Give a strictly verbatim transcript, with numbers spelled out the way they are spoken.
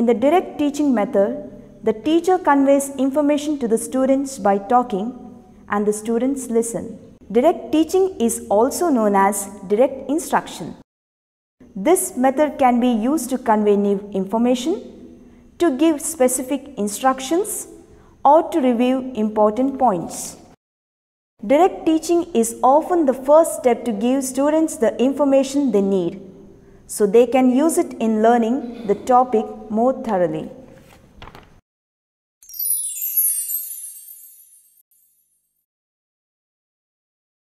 In the direct teaching method, the teacher conveys information to the students by talking and the students listen. Direct teaching is also known as direct instruction. This method can be used to convey new information, to give specific instructions, or to review important points. Direct teaching is often the first step to give students the information they need, so they can use it in learning the topic more thoroughly.